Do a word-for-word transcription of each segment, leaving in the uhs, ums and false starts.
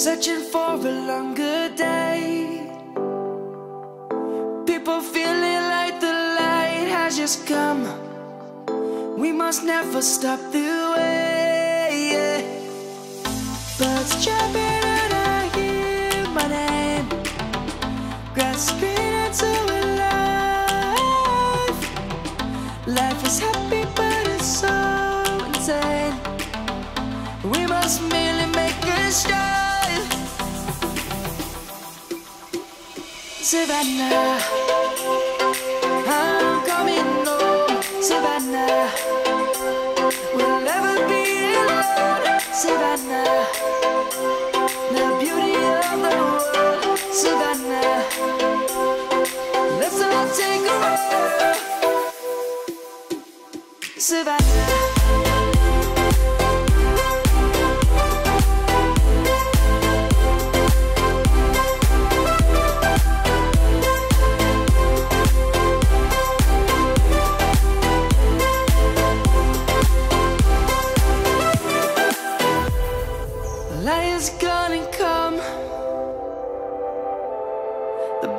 searching for a longer day. People feeling like the light has just come. We must never stop the way. Yeah. Birds chirping and I hear my name, grasping into a life. Life is happy but it's so insane. We must merely make a start. Savannah, I'm coming home. Savannah, we'll never be alone. Savannah, the beauty of the world. Savannah, let's all take a walk. Savannah. Light is gonna come. The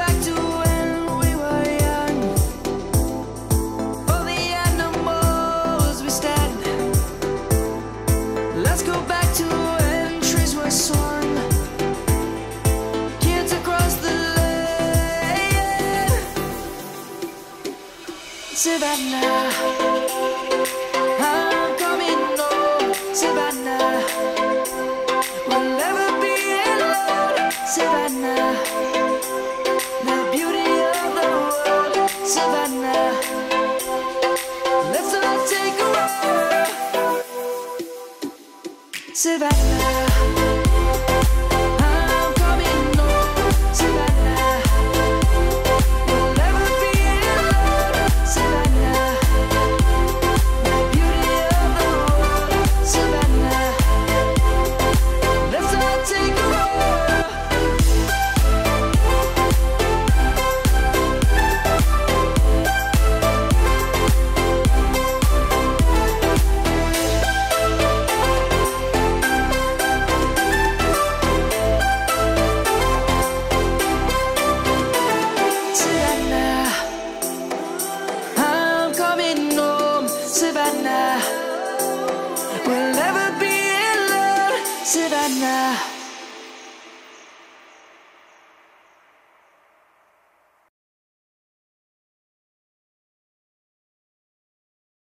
back to when we were young. For the animals we stand. Let's go back to when trees were swung. Savannah, I'm coming home. Savannah, we'll never be alone. Savannah, the beauty of the world. Savannah, let's all take a walk. Savannah. Savannah, we'll never be alone. Savannah.